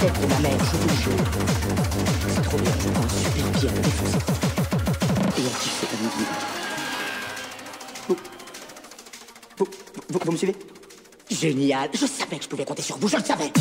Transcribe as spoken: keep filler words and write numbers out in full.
tête de ma mère, je vous jure. C'est trop bien, je prends super bien défoncé. Et elle kiffe la musique. Vous, vous, vous, vous me suivez? Génial, je savais que je pouvais compter sur vous, je le savais.